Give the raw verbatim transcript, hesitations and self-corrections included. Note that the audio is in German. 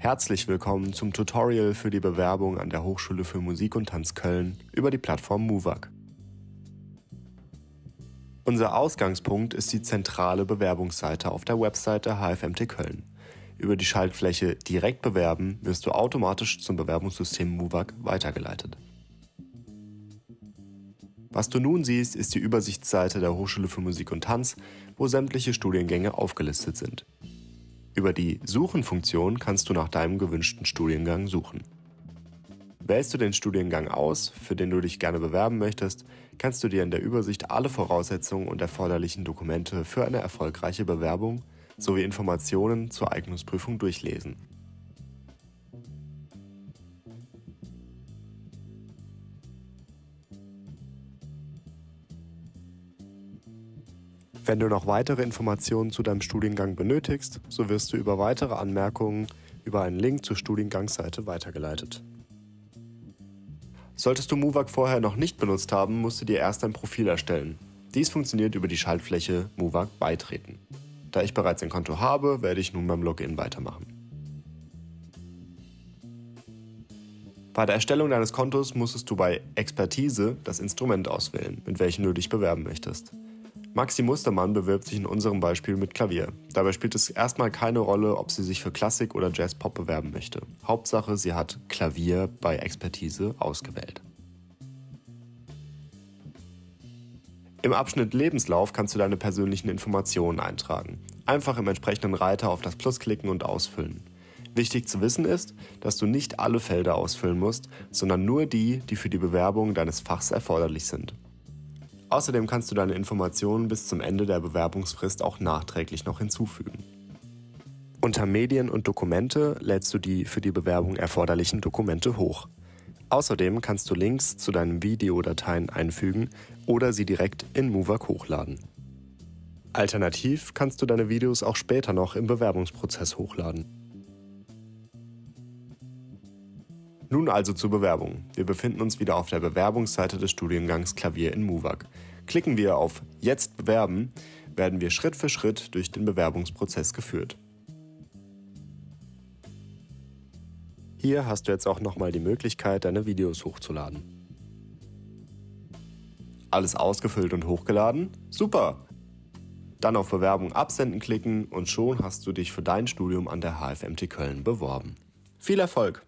Herzlich willkommen zum Tutorial für die Bewerbung an der Hochschule für Musik und Tanz Köln über die Plattform muvac. Unser Ausgangspunkt ist die zentrale Bewerbungsseite auf der Website der H F M T Köln. Über die Schaltfläche Direkt bewerben wirst du automatisch zum Bewerbungssystem muvac weitergeleitet. Was du nun siehst, ist die Übersichtsseite der Hochschule für Musik und Tanz, wo sämtliche Studiengänge aufgelistet sind. Über die Suchen-Funktion kannst du nach deinem gewünschten Studiengang suchen. Wählst du den Studiengang aus, für den du dich gerne bewerben möchtest, kannst du dir in der Übersicht alle Voraussetzungen und erforderlichen Dokumente für eine erfolgreiche Bewerbung sowie Informationen zur Eignungsprüfung durchlesen. Wenn du noch weitere Informationen zu deinem Studiengang benötigst, so wirst du über weitere Anmerkungen über einen Link zur Studiengangsseite weitergeleitet. Solltest du muvac vorher noch nicht benutzt haben, musst du dir erst ein Profil erstellen. Dies funktioniert über die Schaltfläche muvac beitreten. Da ich bereits ein Konto habe, werde ich nun beim Login weitermachen. Bei der Erstellung deines Kontos musstest du bei Expertise das Instrument auswählen, mit welchem du dich bewerben möchtest. Maxi Mustermann bewirbt sich in unserem Beispiel mit Klavier. Dabei spielt es erstmal keine Rolle, ob sie sich für Klassik oder Jazz-Pop bewerben möchte. Hauptsache, sie hat Klavier bei Expertise ausgewählt. Im Abschnitt Lebenslauf kannst du deine persönlichen Informationen eintragen. Einfach im entsprechenden Reiter auf das Plus klicken und ausfüllen. Wichtig zu wissen ist, dass du nicht alle Felder ausfüllen musst, sondern nur die, die für die Bewerbung deines Fachs erforderlich sind. Außerdem kannst du deine Informationen bis zum Ende der Bewerbungsfrist auch nachträglich noch hinzufügen. Unter Medien und Dokumente lädst du die für die Bewerbung erforderlichen Dokumente hoch. Außerdem kannst du Links zu deinen Videodateien einfügen oder sie direkt in muvac hochladen. Alternativ kannst du deine Videos auch später noch im Bewerbungsprozess hochladen. Nun also zur Bewerbung. Wir befinden uns wieder auf der Bewerbungsseite des Studiengangs Klavier in muvac. Klicken wir auf Jetzt bewerben, werden wir Schritt für Schritt durch den Bewerbungsprozess geführt. Hier hast du jetzt auch nochmal die Möglichkeit, deine Videos hochzuladen. Alles ausgefüllt und hochgeladen? Super! Dann auf Bewerbung absenden klicken und schon hast du dich für dein Studium an der H F M T Köln beworben. Viel Erfolg!